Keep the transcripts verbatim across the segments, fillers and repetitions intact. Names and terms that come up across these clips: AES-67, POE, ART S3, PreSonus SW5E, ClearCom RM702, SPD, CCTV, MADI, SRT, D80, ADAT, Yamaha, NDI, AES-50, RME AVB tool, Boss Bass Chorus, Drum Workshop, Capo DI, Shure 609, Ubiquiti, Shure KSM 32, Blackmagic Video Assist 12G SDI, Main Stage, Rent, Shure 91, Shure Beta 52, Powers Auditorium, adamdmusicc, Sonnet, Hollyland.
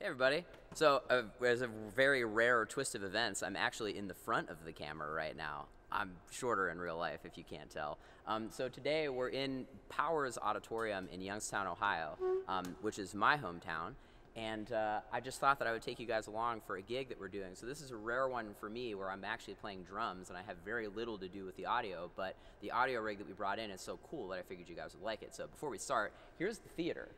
Hey everybody. So uh, as a very rare twist of events, I'm actually in the front of the camera right now. I'm shorter in real life if you can't tell. Um, so today we're in Powers Auditorium in Youngstown, Ohio, um, which is my hometown. And uh, I just thought that I would take you guys along for a gig that we're doing. So this is a rare one for me where I'm actually playing drums and I have very little to do with the audio, but the audio rig that we brought in is so cool that I figured you guys would like it. So before we start, here's the theater.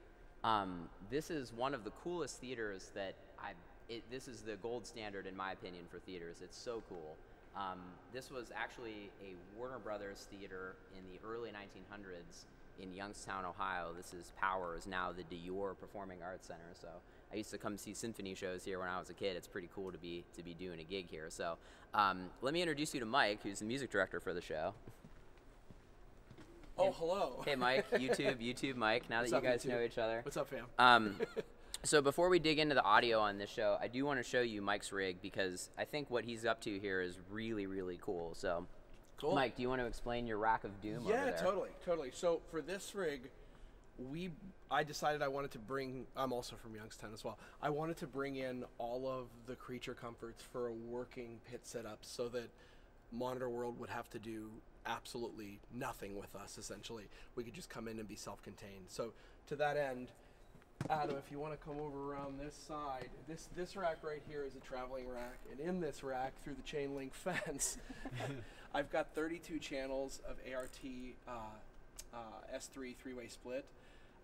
Um, this is one of the coolest theaters that I, it, this is the gold standard in my opinion for theaters. It's so cool. Um, this was actually a Warner Brothers theater in the early nineteen hundreds in Youngstown, Ohio. This is Powers, now the DeYor Performing Arts Center. So I used to come see symphony shows here when I was a kid. It's pretty cool to be, to be doing a gig here. So um, let me introduce you to Mike, who's the music director for the show. Oh, hello. Hey, Mike. YouTube, YouTube, Mike. Now that you guys know each other. What's up, fam? Um, so before we dig into the audio on this show, I do want to show you Mike's rig because I think what he's up to here is really, really cool. So, cool. Mike, do you want to explain your rack of doom over there? Yeah, totally, totally. So for this rig, we I decided I wanted to bring, I'm also from Youngstown as well, I wanted to bring in all of the creature comforts for a working pit setup so that Monitor World would have to do absolutely nothing with us. Essentially we could just come in and be self-contained. So to that end, Adam, if you want to come over around this side, this this rack right here is a traveling rack, and in this rack through the chain link fence I've got thirty-two channels of A R T uh, uh, S three three-way split.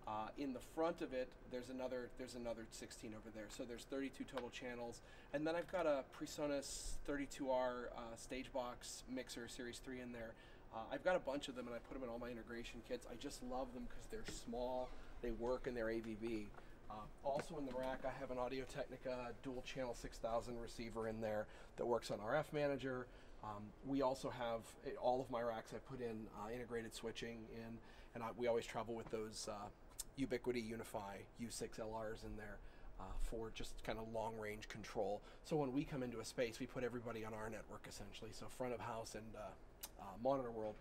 Uh, in the front of it there's another there's another sixteen over there, so there's thirty-two total channels. And then I've got a PreSonus thirty-two R uh, stage box mixer series three in there. Uh, I've got a bunch of them and I put them in all my integration kits. I just love them because they're small, they work, and they're A V B. Uh, also in the rack, I have an Audio-Technica dual channel six thousand receiver in there that works on R F Manager. Um, we also have, it, all of my racks I put in uh, integrated switching in, and I, we always travel with those uh, Ubiquiti Unify U six L Rs in there. Uh, for just kind of long range control. So when we come into a space, we put everybody on our network essentially. So front of house and uh, uh, Monitor World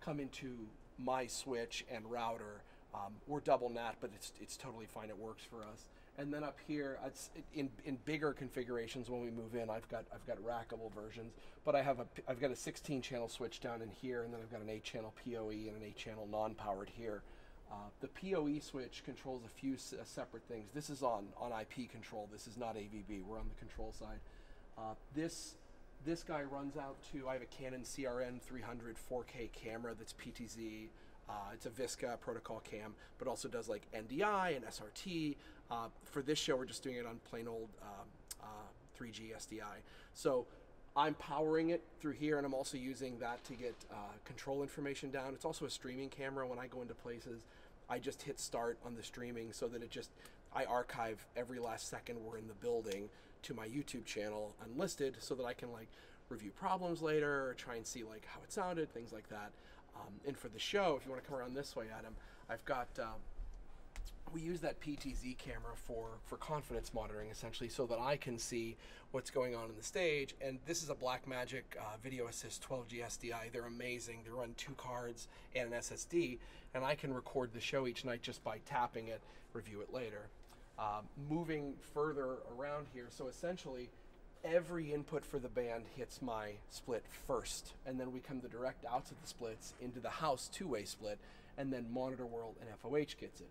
come into my switch and router. Um, we're double N A T, but it's, it's totally fine. It works for us. And then up here, it's in, in bigger configurations when we move in, I've got, I've got rackable versions, but I have a, I've got a sixteen channel switch down in here, and then I've got an eight channel P O E and an eight channel non-powered here. Uh, the P O E switch controls a few s uh, separate things. This is on, on I P control. This is not A V B. We're on the control side. Uh, this, this guy runs out to, I have a Canon C R N three hundred four K camera that's P T Z. Uh, it's a V S C A protocol cam, but also does like N D I and S R T. Uh, for this show, we're just doing it on plain old uh, uh, three G S D I. So I'm powering it through here, and I'm also using that to get uh, control information down. It's also a streaming camera. When I go into places, I just hit start on the streaming so that it just, I archive every last second we're in the building to my YouTube channel unlisted so that I can like review problems later or try and see like how it sounded, things like that. Um, and for the show, if you want to come around this way, Adam, I've got, um, we use that P T Z camera for, for confidence monitoring essentially so that I can see what's going on in the stage. And this is a Blackmagic uh, Video Assist twelve G S D I. They're amazing. They run two cards and an S S D, and I can record the show each night just by tapping it, review it later. Um, moving further around here, so essentially every input for the band hits my split first, and then we come the direct outs of the splits into the house two-way split, and then Monitor World and F O H gets it.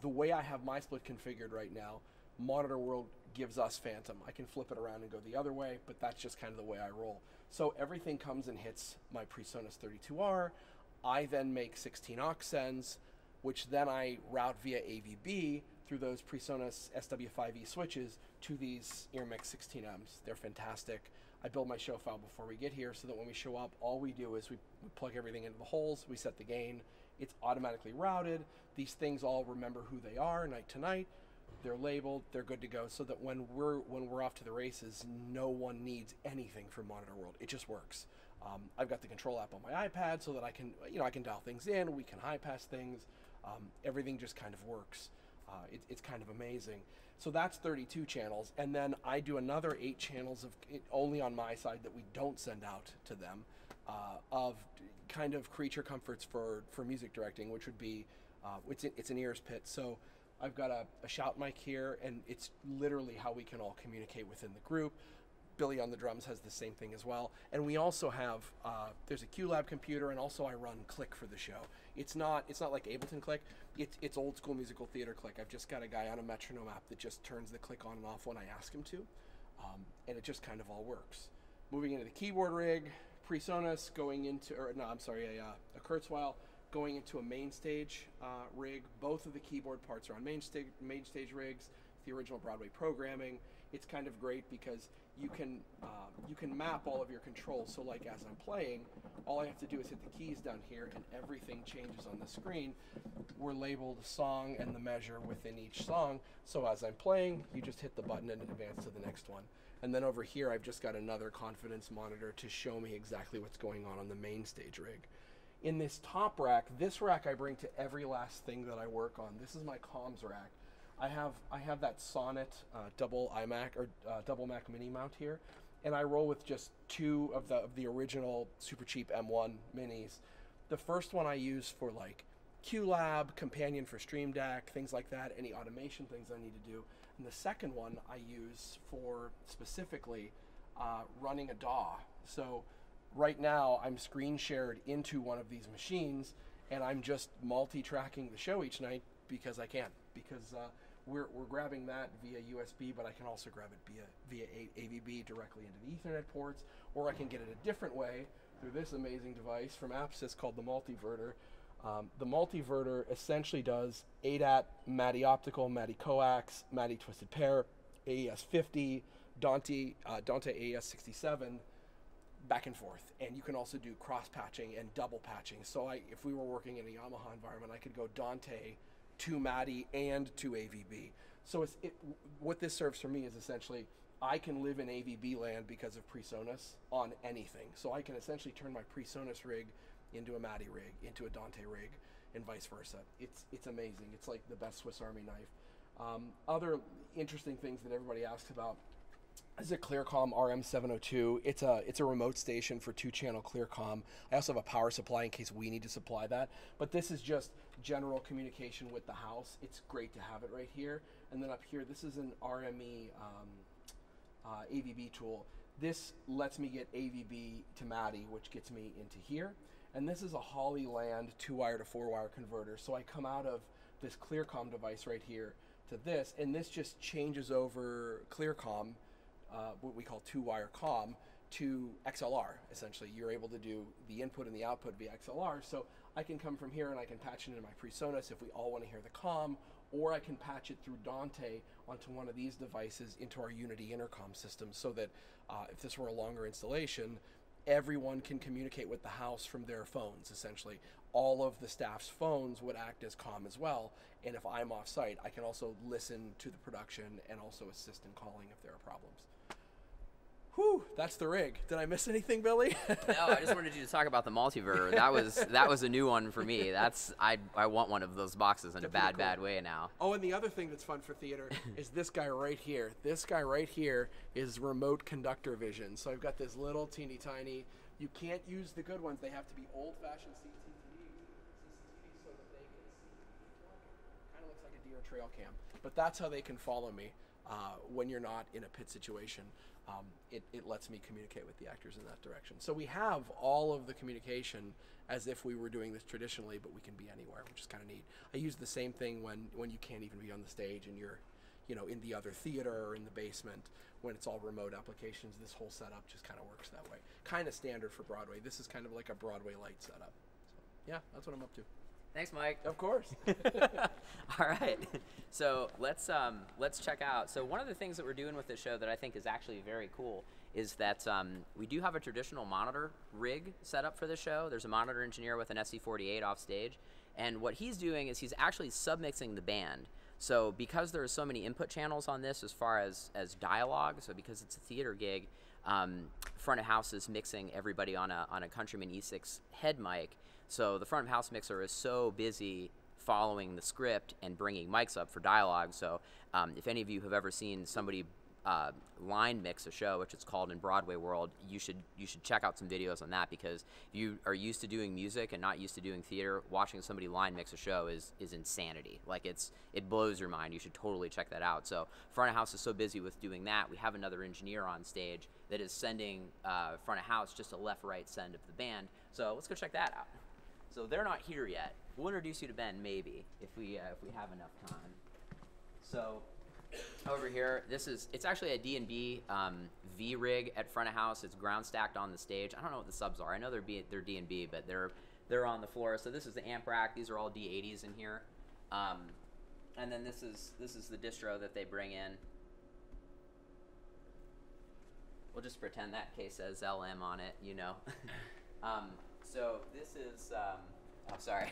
The way I have my split configured right now, Monitor World gives us Phantom. I can flip it around and go the other way, but that's just kind of the way I roll. So everything comes and hits my PreSonus thirty-two R. I then make sixteen aux sends, which then I route via A V B through those PreSonus S W five E switches to these Earmix sixteen Ms. They're fantastic. I build my show file before we get here so that when we show up, all we do is we, we plug everything into the holes, we set the gain, it's automatically routed. These things all remember who they are night to night. They're labeled, they're good to go, so that when we're when we're off to the races, no one needs anything from Monitor World. It just works. Um, I've got the control app on my iPad so that I can, you know, I can dial things in, we can high pass things. Um, everything just kind of works. Uh, it, it's kind of amazing. So that's thirty-two channels, and then I do another eight channels of it only on my side that we don't send out to them. Uh, of kind of creature comforts for, for music directing, which would be, uh, it's, it's an ears pit. So I've got a, a shout mic here, and it's literally how we can all communicate within the group. Billy on the drums has the same thing as well. And we also have, uh, there's a QLab computer, and also I run Click for the show. It's not it's not like Ableton Click. It's, it's old school musical theater Click. I've just got a guy on a metronome app that just turns the click on and off when I ask him to. Um, and it just kind of all works. Moving into the keyboard rig, PreSonus going into, or no, I'm sorry, a, uh, a Kurzweil going into a Main Stage uh, rig. Both of the keyboard parts are on Main Stage, Main Stage rigs, the original Broadway programming. It's kind of great because you can uh, you can map all of your controls. So like as I'm playing, all I have to do is hit the keys down here and everything changes on the screen. We're labeled a song and the measure within each song. So as I'm playing, you just hit the button and advance to the next one. And then over here, I've just got another confidence monitor to show me exactly what's going on on the Main Stage rig. In this top rack, this rack I bring to every last thing that I work on. This is my comms rack. I have I have that Sonnet uh, double iMac or uh, double Mac mini mount here, and I roll with just two of the of the original super cheap M one minis. The first one I use for like QLab, Companion for Stream Deck, things like that, any automation things I need to do. And the second one I use for specifically uh, running a D A W. So right now I'm screen shared into one of these machines, and I'm just multi-tracking the show each night because I can. Because uh, we're, we're grabbing that via U S B, but I can also grab it via, via A V B directly into the Ethernet ports, or I can get it a different way through this amazing device from AppSys called the Multiverter. Um, the Multiverter essentially does A D A T, MADI Optical, MADI Coax, MADI Twisted Pair, A E S fifty, Dante, uh, Dante A E S sixty-seven, back and forth. And you can also do cross-patching and double-patching. So I, if we were working in a Yamaha environment, I could go Dante to MADI and to A V B. So it's, it, what this serves for me is essentially I can live in A V B land because of PreSonus on anything. So I can essentially turn my PreSonus rig into a MADI rig, into a Dante rig, and vice versa. It's, it's amazing. It's like the best Swiss Army knife. Um, other interesting things that everybody asks about is a ClearCom R M seven oh two. It's a, it's a remote station for two-channel ClearCom. I also have a power supply in case we need to supply that. But this is just general communication with the house. It's great to have it right here. And then up here, this is an R M E um, uh, A V B tool. This lets me get A V B to MADI, which gets me into here. And this is a Hollyland two-wire to four-wire converter. So I come out of this ClearCom device right here to this, and this just changes over ClearCom, uh, what we call two-wire COM, to X L R, essentially. You're able to do the input and the output via X L R. So I can come from here and I can patch it into my PreSonus if we all want to hear the COM, or I can patch it through Dante onto one of these devices into our Unity intercom system so that uh, if this were a longer installation, everyone can communicate with the house from their phones, essentially. All of the staff's phones would act as COM as well, and if I'm off-site, I can also listen to the production and also assist in calling if there are problems. Whew, that's the rig. Did I miss anything, Billy? No, I just wanted you to talk about the Multiverter. That was that was a new one for me. That's I I want one of those boxes in that's a bad, cool. bad way now. Oh, and the other thing that's fun for theater is this guy right here. This guy right here is remote conductor vision. So I've got this little teeny tiny. You can't use the good ones. They have to be old-fashioned C C T V so that they can see. Kind of looks like a deer trail cam, but that's how they can follow me uh, when you're not in a pit situation. Um, it, it lets me communicate with the actors in that direction. So we have all of the communication as if we were doing this traditionally, but we can be anywhere, which is kind of neat. I use the same thing when, when you can't even be on the stage and you're, you know, in the other theater or in the basement. When it's all remote applications, this whole setup just kind of works that way. Kind of standard for Broadway. This is kind of like a Broadway light setup. So, yeah, that's what I'm up to. Thanks, Mike. Of course. All right. So let's um, let's check out. So one of the things that we're doing with this show that I think is actually very cool is that um, we do have a traditional monitor rig set up for the show. There's a monitor engineer with an S C forty-eight off stage. And what he's doing is he's actually submixing the band. So because there are so many input channels on this as far as, as dialogue, so because it's a theater gig, um, front of house is mixing everybody on a, on a Countryman E six head mic. So the front of house mixer is so busy following the script and bringing mics up for dialogue. So um, if any of you have ever seen somebody uh, line mix a show, which it's called in Broadway world, you should you should check out some videos on that, because if you are used to doing music and not used to doing theater, watching somebody line mix a show is is insanity. Like, it's it blows your mind. You should totally check that out. So front of house is so busy with doing that, we have another engineer on stage that is sending uh, front of house just a left-right send of the band. So let's go check that out. So they're not here yet. We'll introduce you to Ben maybe if we uh, if we have enough time. So over here, this is, it's actually a D and B um, V-Rig at front of house. It's ground stacked on the stage. I don't know what the subs are. I know they're B, they're D and B, but they're they're on the floor. So this is the amp rack. These are all D eighties in here. Um, and then this is this is the distro that they bring in. We'll just pretend that case says L M on it, you know. um, so this is. Um, Oh, sorry,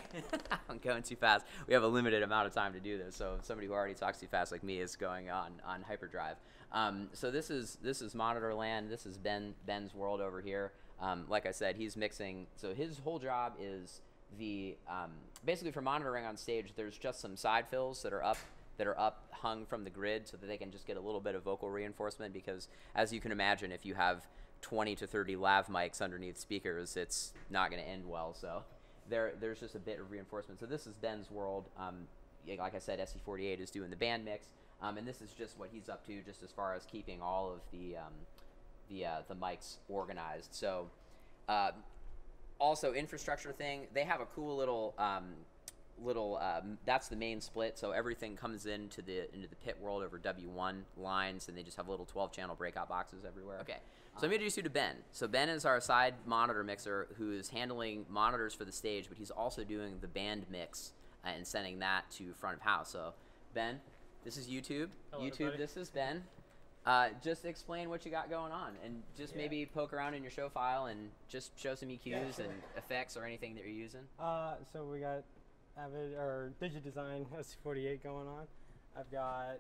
I'm going too fast. We have a limited amount of time to do this, so somebody who already talks too fast like me is going on on hyperdrive. Um, so this is this is monitor land. This is Ben Ben's world over here. Um, like I said, he's mixing. So his whole job is the um, basically for monitoring on stage. There's just some side fills that are up. that are up hung from the grid so that they can just get a little bit of vocal reinforcement, because as you can imagine, if you have twenty to thirty lav mics underneath speakers, it's not going to end well. So there there's just a bit of reinforcement. So this is Ben's world. Um, like I said, S C forty-eight is doing the band mix, um, and this is just what he's up to, just as far as keeping all of the um, the uh, the mics organized. So uh, also infrastructure thing, they have a cool little um, little um, that's the main split, so everything comes into the into the pit world over W one lines, and they just have little twelve channel breakout boxes everywhere. Okay, so I'm going to introduce you to Ben. So Ben is our side monitor mixer who is handling monitors for the stage, but he's also doing the band mix uh, and sending that to front of house. So Ben, this is YouTube. Hello, YouTube, everybody. This is Ben. Uh, just explain what you got going on, and just yeah. maybe poke around in your show file and just show some E Qs yeah, sure. and effects or anything that you're using. Uh, so we got Avid or DigiDesign S C forty-eight going on. I've got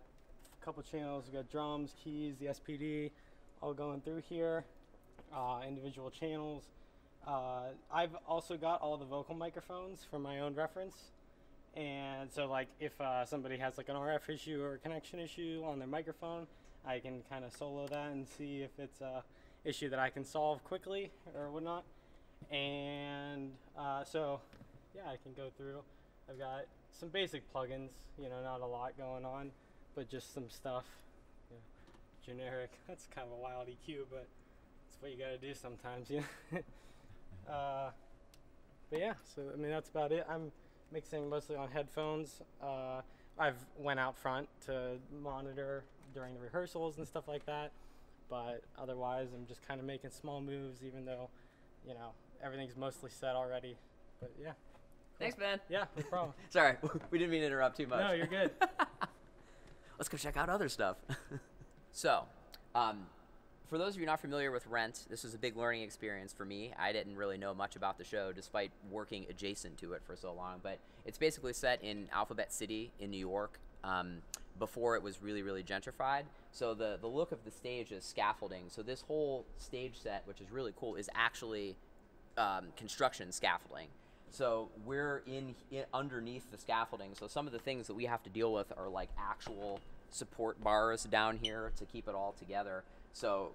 a couple channels. We've got drums, keys, the S P D, all going through here. Uh, individual channels. Uh, I've also got all the vocal microphones for my own reference. And so, like, if uh, somebody has like an R F issue or a connection issue on their microphone, I can kind of solo that and see if it's a issue that I can solve quickly or whatnot. And uh, so, yeah, I can go through. I've got some basic plugins, you know, not a lot going on, but just some stuff, you know, generic. That's kind of a wild E Q, but that's what you got to do sometimes, you know. uh, but yeah, so I mean that's about it. I'm mixing mostly on headphones. Uh, I've went out front to monitor during the rehearsals and stuff like that, but otherwise I'm just kind of making small moves, even though, you know, everything's mostly set already. But yeah. Thanks, Ben. Yeah, no problem. Sorry, we didn't mean to interrupt too much. No, you're good. Let's go check out other stuff. So, um, for those of you not familiar with Rent, this was a big learning experience for me. I didn't really know much about the show, despite working adjacent to it for so long. But it's basically set in Alphabet City in New York um, before it was really, really gentrified. So the, the look of the stage is scaffolding. So this whole stage set, which is really cool, is actually um, construction scaffolding. So we're in, in underneath the scaffolding. So some of the things that we have to deal with are like actual support bars down here to keep it all together. So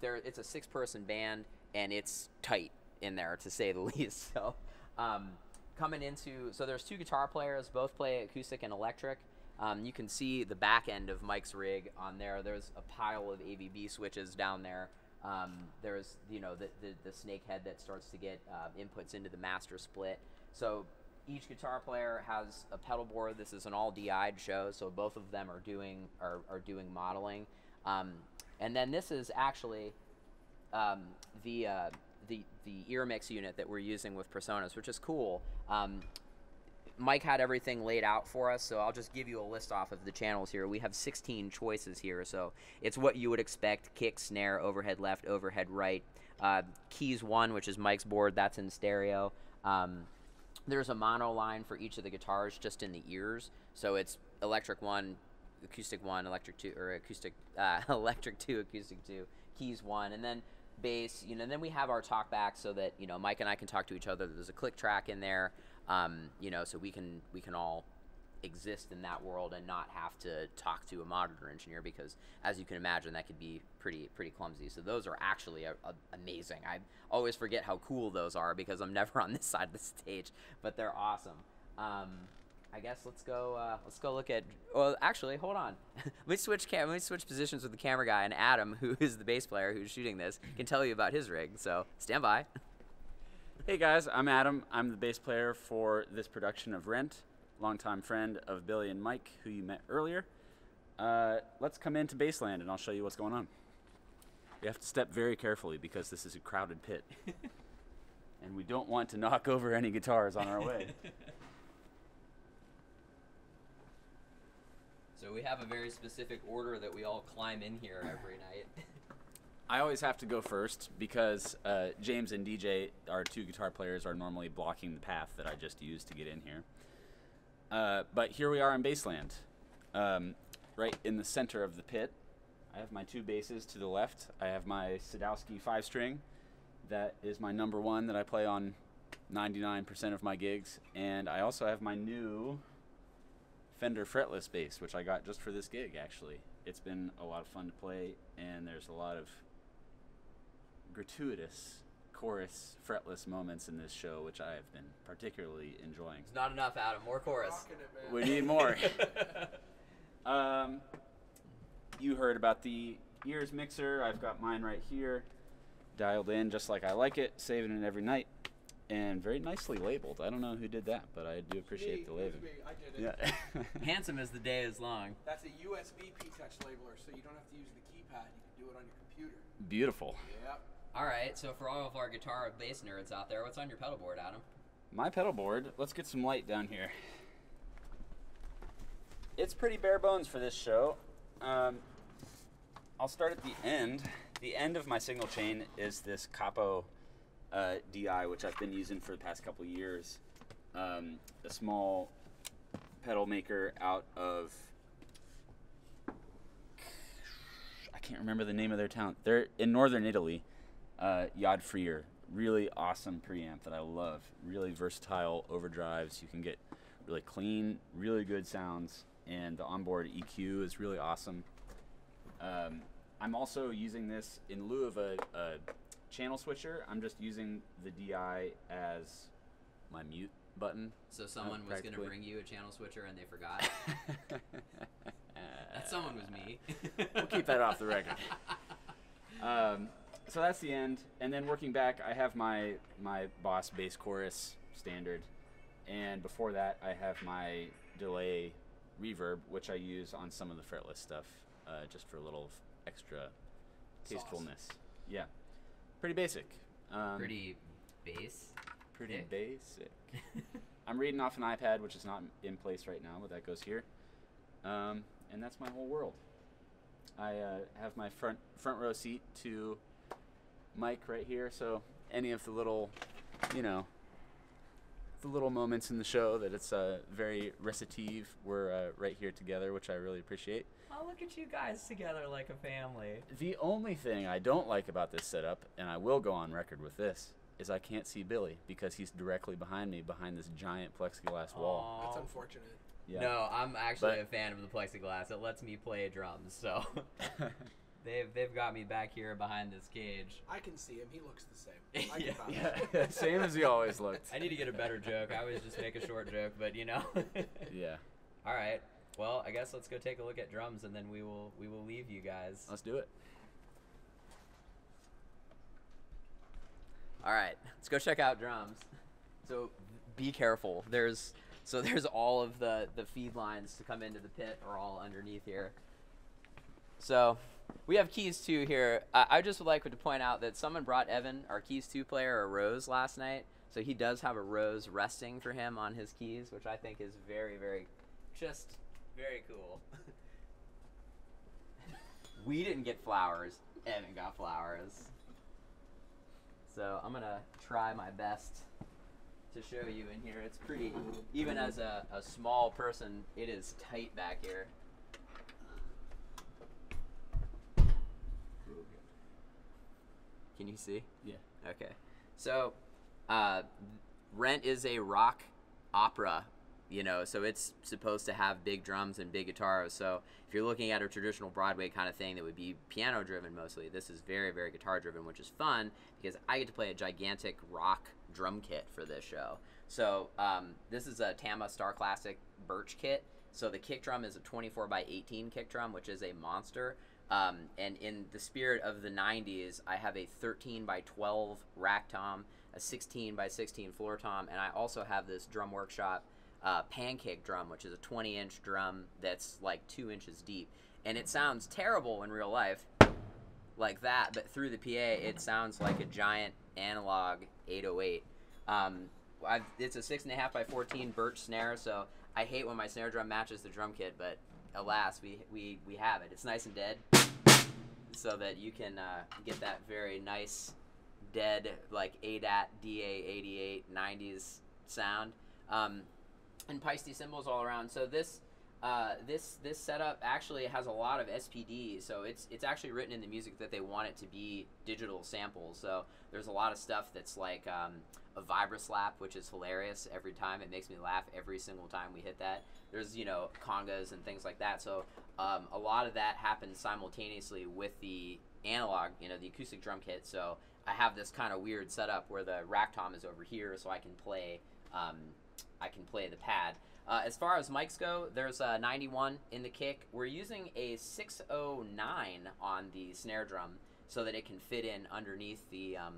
there, it's a six person band, and it's tight in there, to say the least. So um, coming into, so there's two guitar players, both play acoustic and electric. Um, you can see the back end of Mike's rig on there. There's a pile of A V B switches down there. Um, there's, you know, the, the, the snake head that starts to get uh, inputs into the master split. So each guitar player has a pedal board. This is an all D I'd show, so both of them are doing are, are doing modeling. Um, and then this is actually um, the, uh, the the Earmix unit that we're using with PreSonus, which is cool. Um, Mike had everything laid out for us, so I'll just give you a list off of the channels here. We have sixteen choices here, so it's what you would expect: kick, snare, overhead left, overhead right. Uh, keys one, which is Mike's board, that's in stereo. Um, there's a mono line for each of the guitars, just in the ears. So it's electric one, acoustic one, electric two, or acoustic uh, electric two, acoustic two, keys one, and then bass. You know, and then we have our talk back, so that, you know, Mike and I can talk to each other. There's a click track in there. Um, you know, so we can we can all exist in that world and not have to talk to a monitor engineer, because as you can imagine, that could be pretty pretty clumsy. So those are actually a, a, amazing. I always forget how cool those are because I'm never on this side of the stage, but they're awesome. Um, I guess let's go. Uh, let's go look at. Well, actually, hold on. let me switch cam. Let me switch positions with the camera guy, and Adam, who is the bass player who's shooting this, can tell you about his rig. So stand by. Hey guys, I'm Adam. I'm the bass player for this production of Rent. Longtime friend of Billy and Mike, who you met earlier. Uh, let's come into Bassland, and I'll show you what's going on. You have to step very carefully because this is a crowded pit, and we don't want to knock over any guitars on our way. So we have a very specific order that we all climb in here every night. I always have to go first because uh, James and D J, our two guitar players, are normally blocking the path that I just used to get in here. Uh, but here we are in Bassland, um, right in the center of the pit. I have my two basses to the left. I have my Sadowski five-string. That is my number one that I play on ninety-nine percent of my gigs. And I also have my new Fender fretless bass, which I got just for this gig, actually. It's been a lot of fun to play, and there's a lot of gratuitous chorus fretless moments in this show, which I have been particularly enjoying. It's not enough, Adam. More chorus. It, we need more. um, you heard about the ears mixer. I've got mine right here, dialed in just like I like it, saving it every night. And very nicely labeled. I don't know who did that, but I do appreciate me, the label. I did it. Yeah. Handsome as the day is long. That's a U S B P-Touch labeler, so you don't have to use the keypad. You can do it on your computer. Beautiful. Yep. All right, so for all of our guitar and bass nerds out there, what's on your pedal board, Adam? My pedal board? Let's get some light down here. It's pretty bare bones for this show. Um, I'll start at the end. The end of my signal chain is this Capo Uh, D I, which I've been using for the past couple years. Um, a small pedal maker out of, I can't remember the name of their town. They're in northern Italy, uh, Yad Freer. Really awesome preamp that I love. Really versatile overdrives. You can get really clean, really good sounds, and the onboard E Q is really awesome. Um, I'm also using this in lieu of a, a channel switcher. I'm just using the D I as my mute button. So someone was going to bring you a channel switcher and they forgot. That someone was me. We'll keep that off the record. Um, so that's the end. And then working back, I have my my Boss bass chorus standard, and before that, I have my delay reverb, which I use on some of the fretless stuff, uh, just for a little extra tastefulness. Sauce. Yeah. Pretty basic. Um, pretty base? Pretty yeah. basic. I'm reading off an iPad, which is not in place right now, but that goes here. Um, and that's my whole world. I uh, have my front front row seat to Mike right here, so any of the little, you know, the little moments in the show that it's uh, very recitative, we're uh, right here together, which I really appreciate. Oh, look at you guys together like a family. The only thing I don't like about this setup, and I will go on record with this, is I can't see Billy because he's directly behind me, behind this giant plexiglass oh. wall. That's unfortunate. Yeah. No, I'm actually but, a fan of the plexiglass. It lets me play drums, so they've, they've got me back here behind this cage. I can see him. He looks the same. I yeah. can yeah. Same as he always looks. I need to get a better joke. I always just make a short joke, but you know. Yeah. All right. Well, I guess let's go take a look at drums, and then we will we will leave you guys. Let's do it. All right. Let's go check out drums. So be careful. There's so there's all of the the feed lines to come into the pit are all underneath here. So we have keys two here. I, I just would like to point out that someone brought Evan, our keys two player, a rose last night. So he does have a rose resting for him on his keys, which I think is very, very, just very cool. We didn't get flowers. Evan got flowers. So I'm gonna try my best to show you in here. It's pretty, even as a, a small person, it is tight back here. Can you see? Yeah. Okay. So, uh, Rent is a rock opera you know, so it's supposed to have big drums and big guitars. So if you're looking at a traditional Broadway kind of thing that would be piano driven mostly, this is very, very guitar driven, which is fun because I get to play a gigantic rock drum kit for this show. So um, this is a Tama Star Classic Birch kit. So the kick drum is a twenty-four by eighteen kick drum, which is a monster. Um, and in the spirit of the nineties, I have a thirteen by twelve rack tom, a sixteen by sixteen floor tom, and I also have this Drum Workshop uh, pancake drum, which is a twenty inch drum that's like two inches deep. And it sounds terrible in real life like that, but through the P A, it sounds like a giant analog eight oh eight. Um, I've, it's a six and a half by fourteen birch snare, so I hate when my snare drum matches the drum kit, but alas, we, we, we have it. It's nice and dead, so that you can uh, get that very nice dead like A D A T, D A eighty-eight, nineties sound, um, and Peisty cymbals all around. So this uh, this this setup actually has a lot of S P D. So it's it's actually written in the music that they want it to be digital samples. So there's a lot of stuff that's like um, a vibra slap, which is hilarious every time. It makes me laugh every single time we hit that. There's, you know, congas and things like that. So um, a lot of that happens simultaneously with the analog, you know, the acoustic drum kit. So I have this kind of weird setup where the rack tom is over here, so I can play, um, I can play the pad. Uh, as far as mics go, there's a ninety-one in the kick. We're using a six oh nine on the snare drum so that it can fit in underneath the um,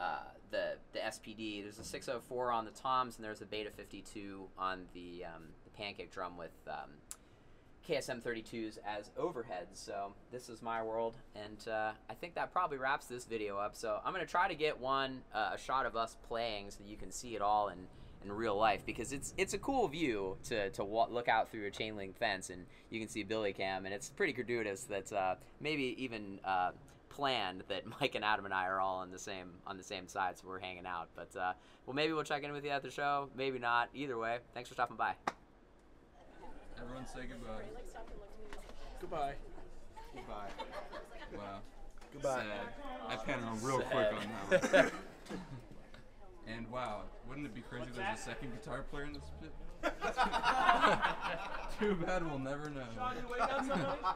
uh, the the S P D. There's a six oh four on the toms, and there's a Beta fifty-two on the, um, the pancake drum with um, K S M thirty-twos as overheads. So this is my world, and uh, I think that probably wraps this video up. So I'm gonna try to get one uh, a shot of us playing so that you can see it all in in real life, because it's it's a cool view to to look out through a chain link fence and you can see Billy Cam, and it's pretty gratuitous that uh, maybe even uh, planned that Mike and Adam and I are all on the same on the same side, so we're hanging out. But uh, well, maybe we'll check in with you at the show, maybe not. Either way, thanks for stopping by. Everyone say goodbye. Goodbye. Goodbye. Wow. Goodbye. Sad. I panned on real Sad. quick on that one. And wow, wouldn't it be crazy if there's a second guitar player in this bit? Too bad we'll never know. Sean, you waiting outside?